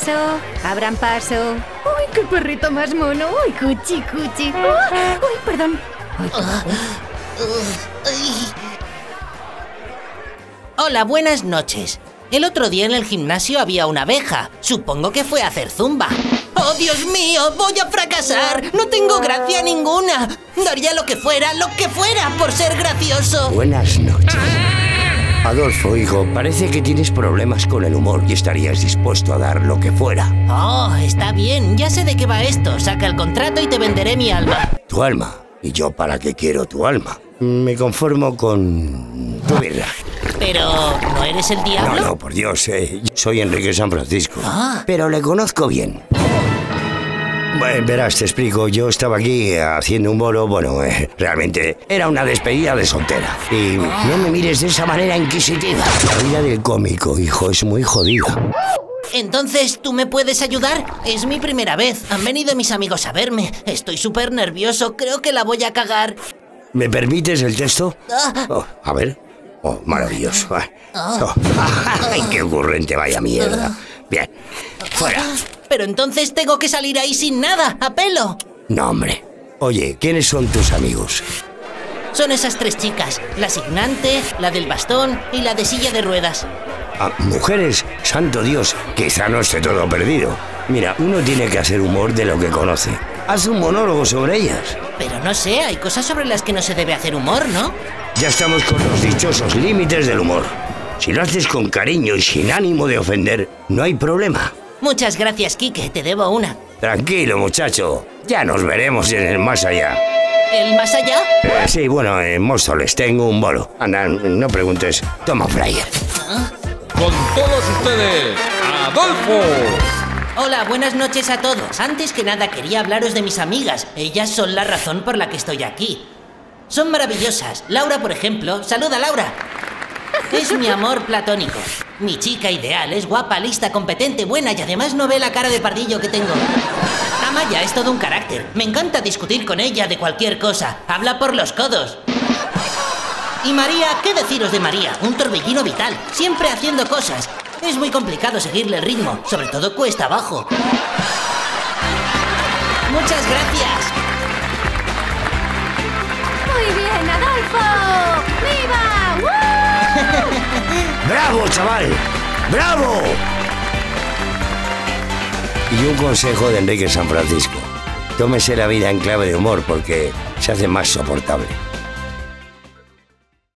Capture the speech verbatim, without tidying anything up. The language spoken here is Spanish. paso, abran paso. ¡Uy, qué perrito más mono! ¡Uy, cuchi, cuchi! ¡Oh! ¡Uy, perdón! Ay, hola, buenas noches. El otro día en el gimnasio había una abeja. Supongo que fue a hacer zumba. ¡Oh, Dios mío! ¡Voy a fracasar! ¡No tengo gracia ninguna! Daría lo que fuera, lo que fuera, por ser gracioso. Buenas noches. Adolfo, hijo, parece que tienes problemas con el humor y estarías dispuesto a dar lo que fuera. Oh, está bien. Ya sé de qué va esto. Saca el contrato y te venderé mi alma. ¿Tu alma? ¿Y yo para qué quiero tu alma? Me conformo con tu birra. Pero, ¿no eres el diablo? No, no, por Dios, eh, soy Enrique San Francisco. Ah. Pero le conozco bien. Bueno, verás, te explico, yo estaba aquí haciendo un bolo, bueno, eh, realmente era una despedida de soltera. Y no me mires de esa manera inquisitiva. La vida del cómico, hijo, es muy jodida. Entonces, ¿tú me puedes ayudar? Es mi primera vez, han venido mis amigos a verme. Estoy súper nervioso, creo que la voy a cagar. ¿Me permites el texto? Ah. Oh, a ver. Oh, maravilloso. Oh. Ay, qué ocurrente, vaya mierda. Bien, fuera. Pero entonces tengo que salir ahí sin nada, a pelo. No, hombre. Oye, ¿quiénes son tus amigos? Son esas tres chicas. La signante, la del bastón y la de silla de ruedas. Ah, mujeres, santo Dios, quizá no esté todo perdido. Mira, uno tiene que hacer humor de lo que conoce. Haz un monólogo sobre ellas. Pero no sé, hay cosas sobre las que no se debe hacer humor, ¿no? Ya estamos con los dichosos límites del humor. Si lo haces con cariño y sin ánimo de ofender, no hay problema. Muchas gracias, Quique, te debo una. Tranquilo, muchacho. Ya nos veremos en el más allá. ¿El más allá? Eh, sí, bueno, en Móstoles tengo un bolo. Anda, no preguntes. Toma, flyer. ¿Ah? Con todos ustedes, Adolfo. Hola, buenas noches a todos. Antes que nada quería hablaros de mis amigas. Ellas son la razón por la que estoy aquí. Son maravillosas. Laura, por ejemplo. ¡Saluda, Laura! Es mi amor platónico. Mi chica ideal, es guapa, lista, competente, buena y además no ve la cara de pardillo que tengo. Amaya es todo un carácter. Me encanta discutir con ella de cualquier cosa. Habla por los codos. Y María, ¿qué deciros de María? Un torbellino vital, siempre haciendo cosas. Es muy complicado seguirle el ritmo, sobre todo cuesta abajo. ¡Muchas gracias! ¡Muy bien, Adolfo! ¡Viva! ¡Woo! ¡Bravo, chaval! ¡Bravo! Y un consejo de Enrique San Francisco. Tómese la vida en clave de humor porque se hace más soportable.